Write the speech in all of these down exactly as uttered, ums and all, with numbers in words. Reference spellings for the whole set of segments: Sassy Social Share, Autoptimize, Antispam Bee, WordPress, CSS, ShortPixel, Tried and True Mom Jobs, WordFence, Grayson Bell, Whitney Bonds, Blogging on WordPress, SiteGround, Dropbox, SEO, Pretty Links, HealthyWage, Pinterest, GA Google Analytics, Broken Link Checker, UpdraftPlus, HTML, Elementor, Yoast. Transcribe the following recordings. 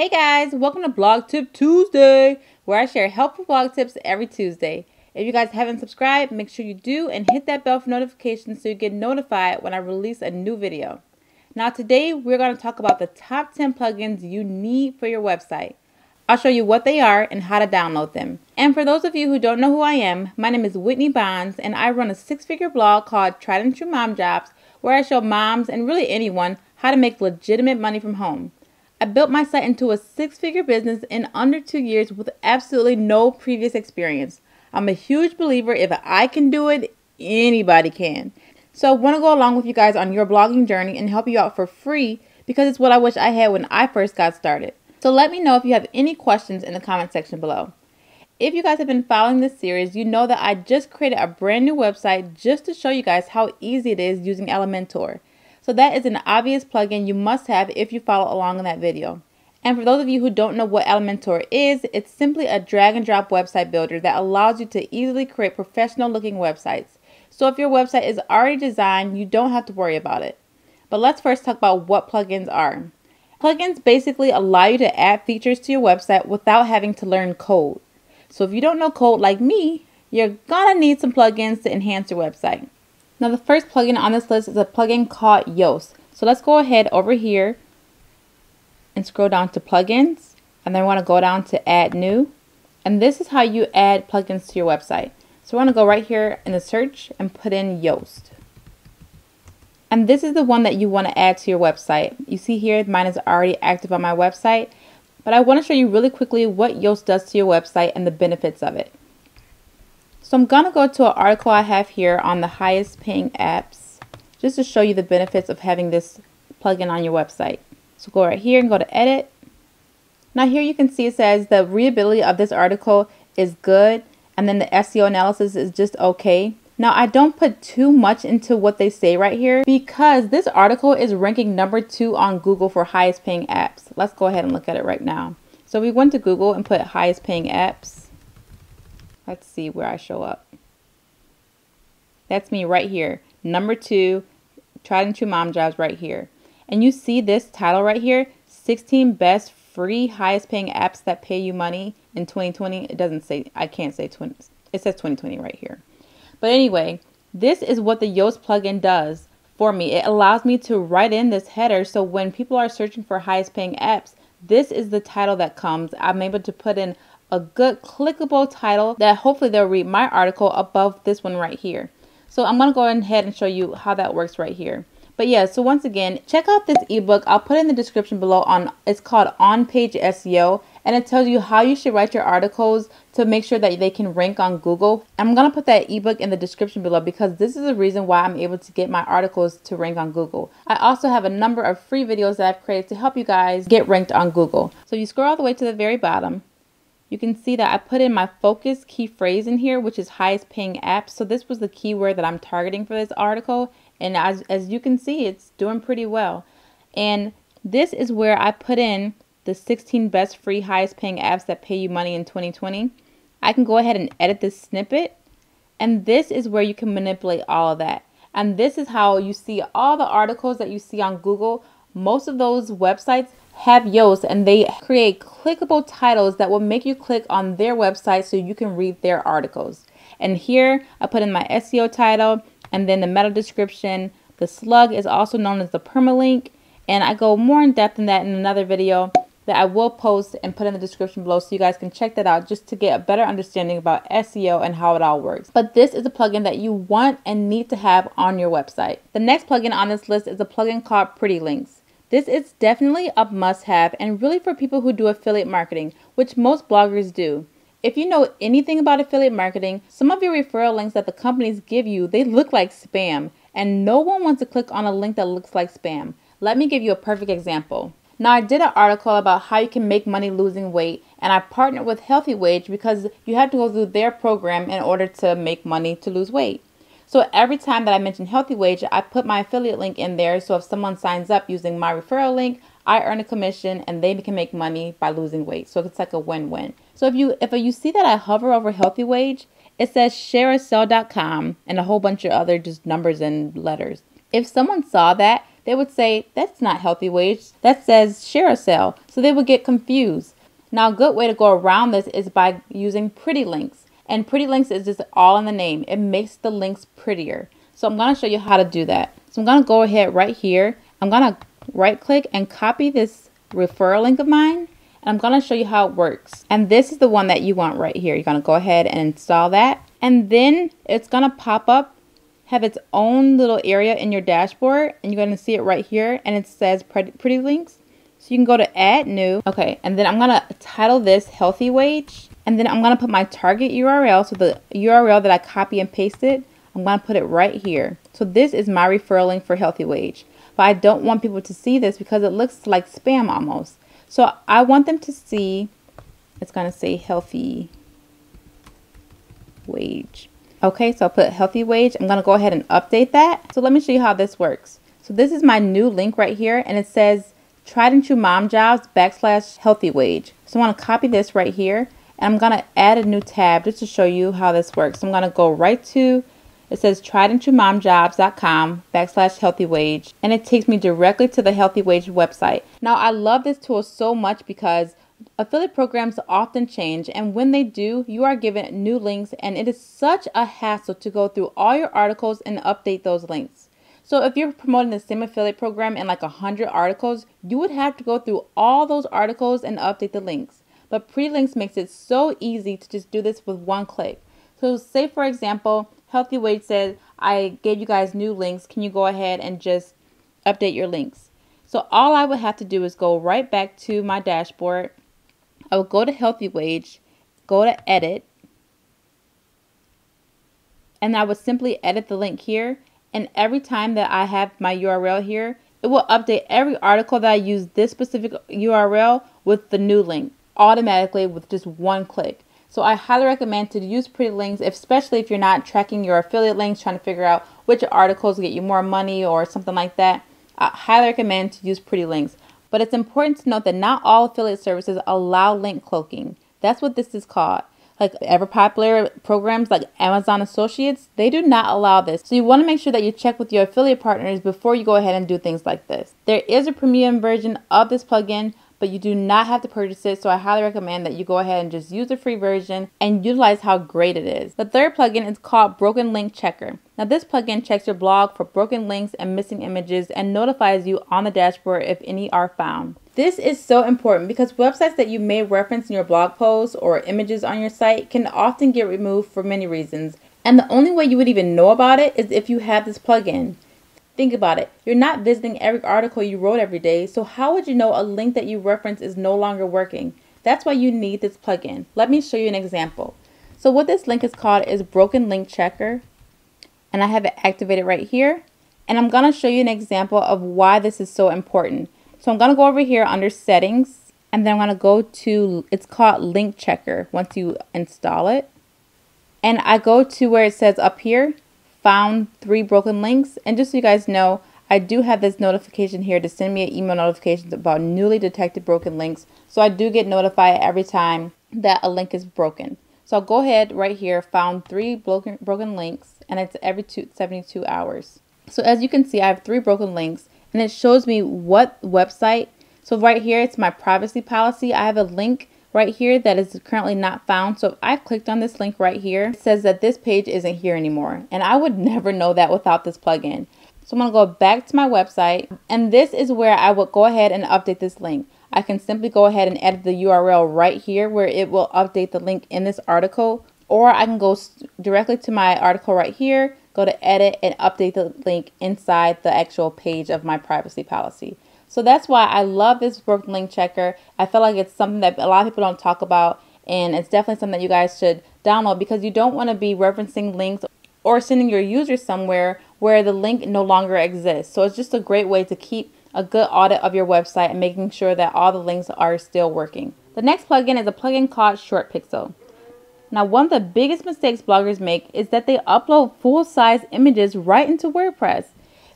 Hey guys, welcome to Blog Tip Tuesday, where I share helpful blog tips every Tuesday. If you guys haven't subscribed, make sure you do and hit that bell for notifications so you get notified when I release a new video. Now today, we're going to talk about the top ten plugins you need for your website. I'll show you what they are and how to download them. And for those of you who don't know who I am, my name is Whitney Bonds and I run a six-figure blog called Tried and True Mom Jobs, where I show moms and really anyone how to make legitimate money from home. I built my site into a six-figure business in under two years with absolutely no previous experience. I'm a huge believer if I can do it, anybody can. So I want to go along with you guys on your blogging journey and help you out for free because it's what I wish I had when I first got started. So let me know if you have any questions in the comment section below. If you guys have been following this series, you know that I just created a brand new website just to show you guys how easy it is using Elementor. So that is an obvious plugin you must have if you follow along in that video. And for those of you who don't know what Elementor is, it's simply a drag and drop website builder that allows you to easily create professional looking websites. So if your website is already designed, you don't have to worry about it. But let's first talk about what plugins are. Plugins basically allow you to add features to your website without having to learn code. So if you don't know code like me, you're gonna need some plugins to enhance your website. Now the first plugin on this list is a plugin called Yoast. So let's go ahead over here and scroll down to plugins, and then we want to go down to add new. And this is how you add plugins to your website. So we want to go right here in the search and put in Yoast. And this is the one that you want to add to your website. You see here mine is already active on my website, but I want to show you really quickly what Yoast does to your website and the benefits of it. So I'm going to go to an article I have here on the highest paying apps just to show you the benefits of having this plugin on your website. So go right here and go to edit. Now here you can see it says the readability of this article is good and then the S E O analysis is just okay. Now I don't put too much into what they say right here because this article is ranking number two on Google for highest paying apps. Let's go ahead and look at it right now. So we went to Google and put highest paying apps. Let's see where I show up. That's me right here. Number two, Tried and True Mom Jobs right here. And you see this title right here, sixteen best free highest paying apps that pay you money in twenty twenty. It doesn't say, I can't say twenty. It says twenty twenty right here. But anyway, this is what the Yoast plugin does for me. It allows me to write in this header. So when people are searching for highest paying apps, this is the title that comes. I'm able to put in a good clickable title that hopefully they'll read my article above this one right here. So I'm going to go ahead and show you how that works right here. But yeah, so once again, check out this ebook. I'll put it in the description below. On it's called On Page S E O, and it tells you how you should write your articles to make sure that they can rank on Google. I'm going to put that ebook in the description below because this is the reason why I'm able to get my articles to rank on Google. I also have a number of free videos that I've created to help you guys get ranked on Google. So you scroll all the way to the very bottom. You can see that I put in my focus key phrase in here, which is highest paying apps. So this was the keyword that I'm targeting for this article. And as, as you can see, it's doing pretty well. And this is where I put in the sixteen best free highest paying apps that pay you money in twenty twenty. I can go ahead and edit this snippet. And this is where you can manipulate all of that. And this is how you see all the articles that you see on Google. Most of those websites have Yoast and they create clickable titles that will make you click on their website so you can read their articles. And here I put in my S E O title and then the meta description. The slug is also known as the permalink, and I go more in depth in that in another video that I will post and put in the description below so you guys can check that out just to get a better understanding about S E O and how it all works. But this is a plugin that you want and need to have on your website. The next plugin on this list is a plugin called Pretty Links. This is definitely a must-have and really for people who do affiliate marketing, which most bloggers do. If you know anything about affiliate marketing, some of your referral links that the companies give you, they look like spam, and no one wants to click on a link that looks like spam. Let me give you a perfect example. Now I did an article about how you can make money losing weight, and I partnered with HealthyWage because you have to go through their program in order to make money to lose weight. So every time that I mention HealthyWage, I put my affiliate link in there, so if someone signs up using my referral link, I earn a commission and they can make money by losing weight. So it's like a win-win. So if you if you see that I hover over HealthyWage, it says share a sell dot com and a whole bunch of other just numbers and letters. If someone saw that, they would say, that's not HealthyWage, that says share a sale. So they would get confused. Now, a good way to go around this is by using Pretty Links. And Pretty Links is just all in the name. It makes the links prettier. So I'm going to show you how to do that. So I'm going to go ahead right here. I'm going to right click and copy this referral link of mine. And I'm going to show you how it works. And this is the one that you want right here. You're going to go ahead and install that. And then it's going to pop up, have its own little area in your dashboard. And you're going to see it right here. And it says Pretty Links. So you can go to add new. Okay. And then I'm going to title this HealthyWage. And then I'm going to put my target U R L. So the U R L that I copy and pasted, I'm going to put it right here. So this is my referral link for HealthyWage. But I don't want people to see this because it looks like spam almost. So I want them to see, it's going to say HealthyWage. Okay, so I'll put HealthyWage. I'm going to go ahead and update that. So let me show you how this works. So this is my new link right here, and it says Tried and True Mom Jobs backslash HealthyWage. So I want to copy this right here, and I'm going to add a new tab just to show you how this works. So I'm going to go right to, it says tried and true mom jobs dot com backslash HealthyWage, and it takes me directly to the HealthyWage website. Now, I love this tool so much because affiliate programs often change, and when they do, you are given new links, and it is such a hassle to go through all your articles and update those links. So if you're promoting the same affiliate program in like one hundred articles, you would have to go through all those articles and update the links. But Pretty Links makes it so easy to just do this with one click. So say, for example, HealthyWage says, I gave you guys new links. Can you go ahead and just update your links? So all I would have to do is go right back to my dashboard. I would go to HealthyWage, go to edit, and I would simply edit the link here. And every time that I have my U R L here, it will update every article that I use this specific U R L with the new link automatically with just one click. So I highly recommend to use Pretty Links, especially if you're not tracking your affiliate links, trying to figure out which articles get you more money or something like that. I highly recommend to use Pretty Links. But it's important to note that not all affiliate services allow link cloaking. That's what this is called. Like ever popular programs like Amazon Associates, they do not allow this. So you want to make sure that you check with your affiliate partners before you go ahead and do things like this. There is a premium version of this plugin, but you do not have to purchase it, so I highly recommend that you go ahead and just use the free version and utilize how great it is. The third plugin is called Broken Link Checker. Now this plugin checks your blog for broken links and missing images and notifies you on the dashboard if any are found. This is so important because websites that you may reference in your blog posts or images on your site can often get removed for many reasons, and the only way you would even know about it is if you have this plugin. Think about it. You're not visiting every article you wrote every day, so how would you know a link that you reference is no longer working? That's why you need this plugin. Let me show you an example. So what this link is called is Broken Link Checker, and I have it activated right here. And I'm going to show you an example of why this is so important. So I'm going to go over here under settings, and then I'm going to go to, it's called Link Checker once you install it. And I go to where it says up here, found three broken links. And just so you guys know, I do have this notification here to send me an email notifications about newly detected broken links. So I do get notified every time that a link is broken. So I'll go ahead right here, found three broken, broken links, and it's every two, seventy-two hours. So as you can see, I have three broken links, and it shows me what website. So right here, it's my privacy policy. I have a link right here that is currently not found. So if I clicked on this link right here, it says that this page isn't here anymore. And I would never know that without this plugin. So I'm going to go back to my website, and this is where I would go ahead and update this link. I can simply go ahead and edit the U R L right here where it will update the link in this article, or I can go directly to my article right here, go to edit, and update the link inside the actual page of my privacy policy. So that's why I love this Broken Link Checker. I feel like it's something that a lot of people don't talk about, and it's definitely something that you guys should download because you don't want to be referencing links or sending your users somewhere where the link no longer exists. So it's just a great way to keep a good audit of your website and making sure that all the links are still working. The next plugin is a plugin called ShortPixel. Now, one of the biggest mistakes bloggers make is that they upload full-size images right into WordPress.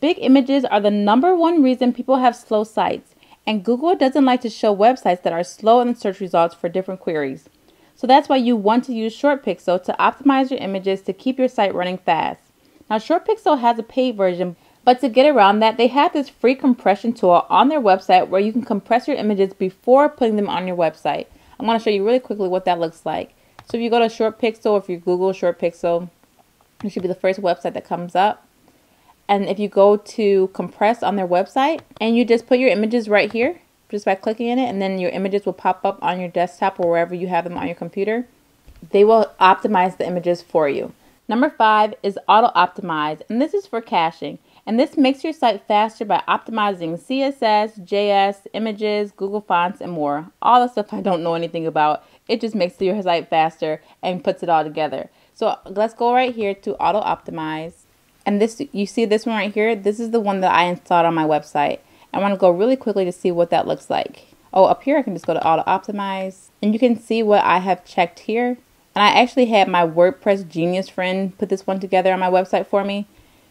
Big images are the number one reason people have slow sites, and Google doesn't like to show websites that are slow in the search results for different queries. So that's why you want to use ShortPixel to optimize your images to keep your site running fast. Now ShortPixel has a paid version, But to get around that, they have this free compression tool on their website where you can compress your images before putting them on your website. I'm going to show you really quickly what that looks like. So if you go to ShortPixel, if you Google ShortPixel, it should be the first website that comes up. And if you go to compress on their website, and you just put your images right here just by clicking in it, and then your images will pop up on your desktop or wherever you have them on your computer. They will optimize the images for you. Number five is Auto-Optimize, and this is for caching. And this makes your site faster by optimizing C S S, J S, images, Google Fonts, and more. All the stuff I don't know anything about. It just makes your site faster and puts it all together. So let's go right here to Auto-Optimize. And this, you see this one right here? This is the one that I installed on my website. I want to go really quickly to see what that looks like. Oh, up here I can just go to Auto Optimize, and you can see what I have checked here. And I actually had my WordPress genius friend put this one together on my website for me.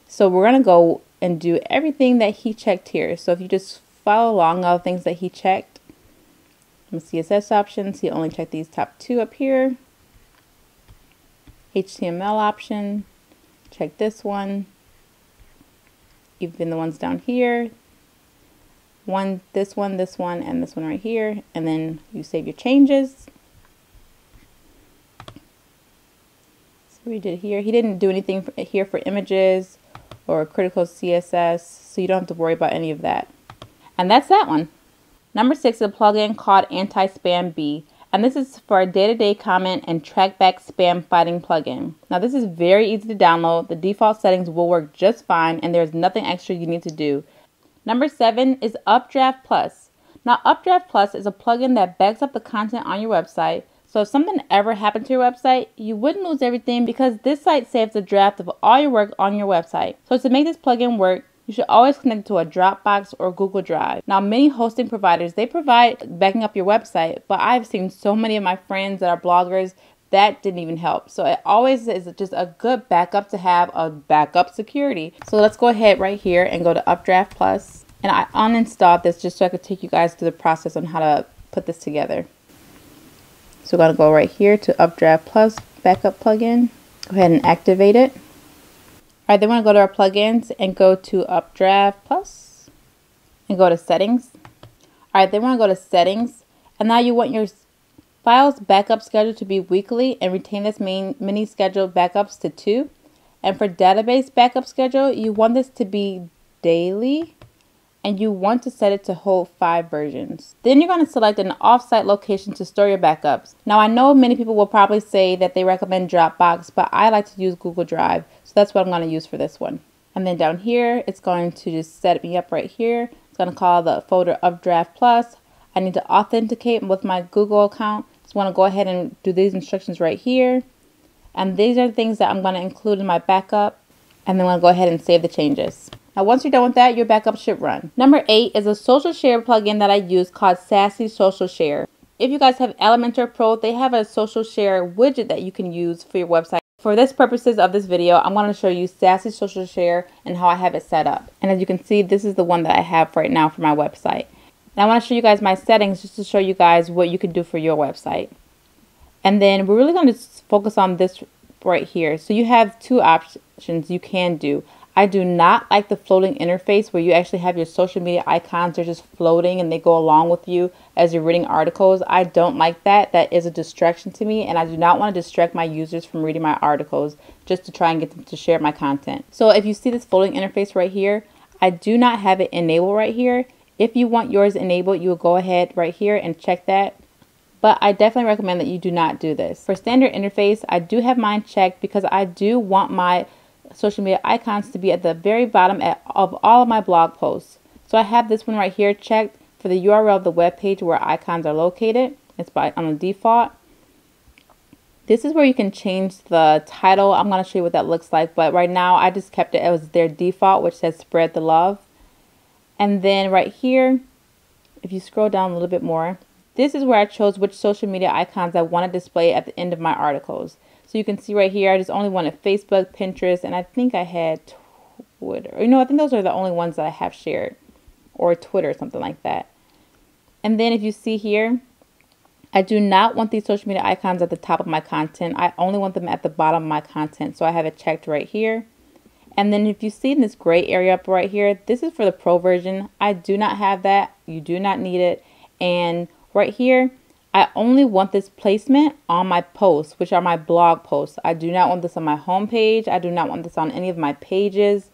So we're going to go and do everything that he checked here. So if you just follow along all the things that he checked, from C S S options, he only checked these top two up here. H T M L option. Check this one, even the ones down here, one, this one, this one, and this one right here, and then you save your changes. So we did here. He didn't do anything for, here for images or critical C S S, so you don't have to worry about any of that. And that's that one. Number six is a plugin called Antispam Bee. And this is for a day-to-day comment and trackback spam fighting plugin. Now this is very easy to download. The default settings will work just fine, and there's nothing extra you need to do. Number seven is UpdraftPlus. Now UpdraftPlus is a plugin that backs up the content on your website. So if something ever happened to your website, you wouldn't lose everything because this site saves a draft of all your work on your website. So to make this plugin work, you should always connect to a Dropbox or Google Drive. Now, many hosting providers, they provide backing up your website, but I've seen so many of my friends that are bloggers, that didn't even help. So it always is just a good backup to have a backup security. So let's go ahead right here and go to Updraft Plus. And I uninstalled this just so I could take you guys through the process on how to put this together. So we're gonna go right here to Updraft Plus backup plugin. Go ahead and activate it. Alright, then we're going to go to our plugins and go to Updraft Plus and go to settings. Alright, then we're going to go to settings, and now you want your files backup schedule to be weekly and retain this main mini scheduled backups to two. And for database backup schedule, you want this to be daily, and you want to set it to hold five versions. Then you're going to select an offsite location to store your backups. Now I know many people will probably say that they recommend Dropbox, but I like to use Google Drive. So that's what I'm going to use for this one. And then down here, it's going to just set me up right here. It's going to call the folder Updraft Plus. I need to authenticate with my Google account. Just want to go ahead and do these instructions right here. And these are the things that I'm going to include in my backup. And then I'm going to go ahead and save the changes. Now once you're done with that, your backup should run. Number eight is a social share plugin that I use called Sassy Social Share. If you guys have Elementor Pro, they have a social share widget that you can use for your website. For this purposes of this video, I'm going to show you Sassy Social Share and how I have it set up. And as you can see, this is the one that I have right now for my website. And I want to show you guys my settings just to show you guys what you can do for your website. And then we're really going to focus on this right here. So you have two options you can do. I do not like the floating interface where you actually have your social media icons. They're just floating and they go along with you as you're reading articles. I don't like that. That is a distraction to me, and I do not want to distract my users from reading my articles just to try and get them to share my content. So if you see this floating interface right here, I do not have it enabled right here. If you want yours enabled, you will go ahead right here and check that. But I definitely recommend that you do not do this. For standard interface, I do have mine checked because I do want my social media icons to be at the very bottom at, of all of my blog posts. So I have this one right here checked for the U R L of the web page where icons are located. It's by on the default. This is where you can change the title. I'm going to show you what that looks like, but right now I just kept it as their default, which says spread the love. And then right here, if you scroll down a little bit more, this is where I chose which social media icons I want to display at the end of my articles. So you can see right here, I just only wanted Facebook, Pinterest, and I think I had Twitter. You know, I think those are the only ones that I have shared, or Twitter or something like that. And then if you see here, I do not want these social media icons at the top of my content. I only want them at the bottom of my content. So I have it checked right here. And then if you see in this gray area up right here, this is for the pro version. I do not have that. You do not need it. And right here, I only want this placement on my posts, which are my blog posts. I do not want this on my homepage. I do not want this on any of my pages,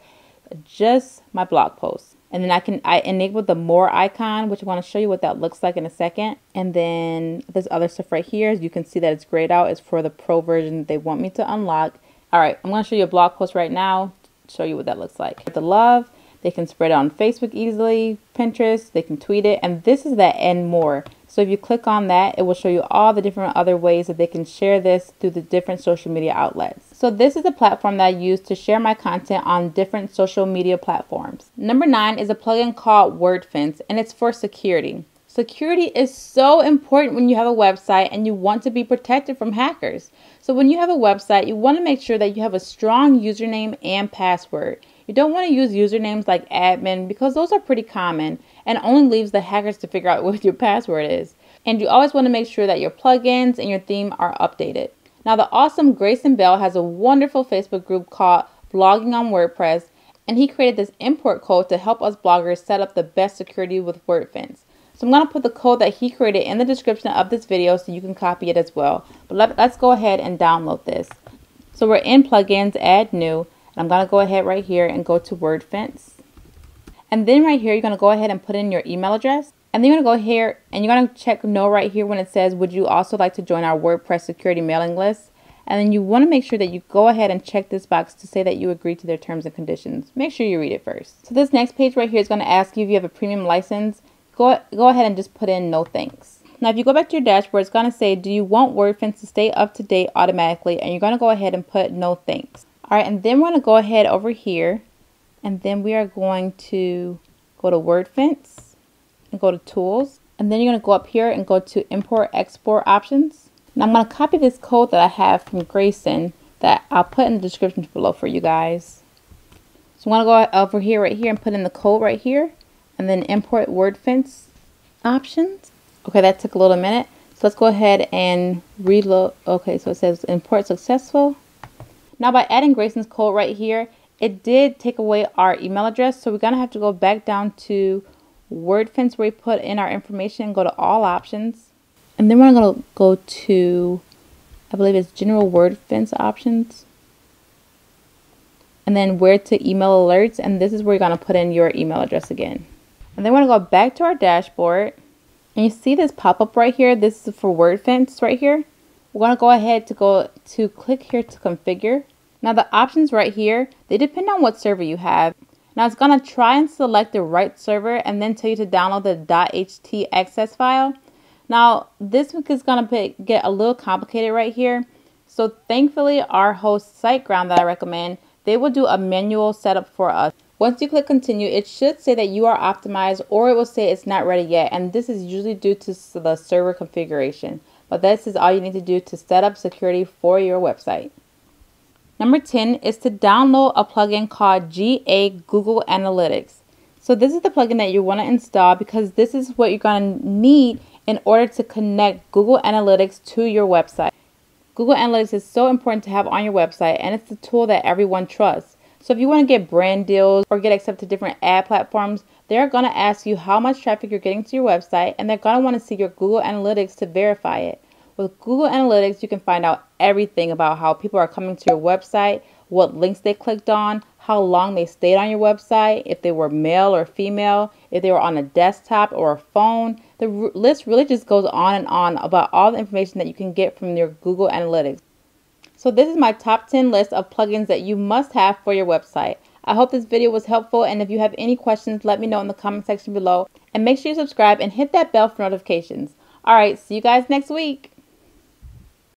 just my blog posts. And then I can I enable the more icon, which I want to show you what that looks like in a second. And then this other stuff right here, as you can see that it's grayed out, is for the pro version that they want me to unlock. All right, I'm going to show you a blog post right now, show you what that looks like. The love, they can spread it on Facebook easily, Pinterest, they can tweet it, and this is that and more. So if you click on that, it will show you all the different other ways that they can share this through the different social media outlets. So this is a platform that I use to share my content on different social media platforms. Number nine is a plugin called WordFence, and it's for security. Security is so important when you have a website and you want to be protected from hackers. So when you have a website, you want to make sure that you have a strong username and password. You don't want to use usernames like admin because those are pretty common and only leaves the hackers to figure out what your password is. And you always want to make sure that your plugins and your theme are updated. Now the awesome Grayson Bell has a wonderful Facebook group called Blogging on WordPress, and he created this import code to help us bloggers set up the best security with WordFence. So I'm going to put the code that he created in the description of this video so you can copy it as well. But let, let's go ahead and download this. So we're in plugins, add new. I'm going to go ahead right here and go to WordFence. And then right here, you're going to go ahead and put in your email address. And then you're going to go here and you're going to check no right here when it says, would you also like to join our WordPress security mailing list? And then you want to make sure that you go ahead and check this box to say that you agree to their terms and conditions. Make sure you read it first. So this next page right here is going to ask you if you have a premium license. Go, go ahead and just put in no thanks. Now, if you go back to your dashboard, it's going to say, do you want WordFence to stay up to date automatically? And you're going to go ahead and put no thanks. All right, and then we're going to go ahead over here, and then we are going to go to WordFence and go to Tools, and then you're going to go up here and go to Import Export Options. Now I'm going to copy this code that I have from Grayson that I'll put in the description below for you guys. So I'm going to go over here right here and put in the code right here, and then Import WordFence Options. Okay, that took a little minute. So let's go ahead and reload. Okay, so it says Import Successful. Now by adding Grayson's code right here, it did take away our email address. So we're going to have to go back down to WordFence where we put in our information and go to all options. And then we're going to go to, I believe it's general WordFence options. And then where to email alerts. And this is where you're going to put in your email address again. And then we're going to go back to our dashboard. And you see this pop up right here. This is for WordFence right here. We're going to go ahead to go to click here to configure. Now the options right here, they depend on what server you have. Now it's going to try and select the right server and then tell you to download the .htxs file. Now this is going to get a little complicated right here. So thankfully our host SiteGround that I recommend, they will do a manual setup for us. Once you click continue, it should say that you are optimized, or it will say it's not ready yet. And this is usually due to the server configuration. But this is all you need to do to set up security for your website. Number ten is to download a plugin called G A Google Analytics. So this is the plugin that you want to install because this is what you're going to need in order to connect Google Analytics to your website. Google Analytics is so important to have on your website, and it's the tool that everyone trusts. So if you want to get brand deals or get accepted to different ad platforms, they're going to ask you how much traffic you're getting to your website, and they're going to want to see your Google Analytics to verify it. With Google Analytics, you can find out everything about how people are coming to your website, what links they clicked on, how long they stayed on your website, if they were male or female, if they were on a desktop or a phone. The list really just goes on and on about all the information that you can get from your Google Analytics. So this is my top ten list of plugins that you must have for your website. I hope this video was helpful, and if you have any questions, let me know in the comment section below. And make sure you subscribe and hit that bell for notifications. All right, see you guys next week.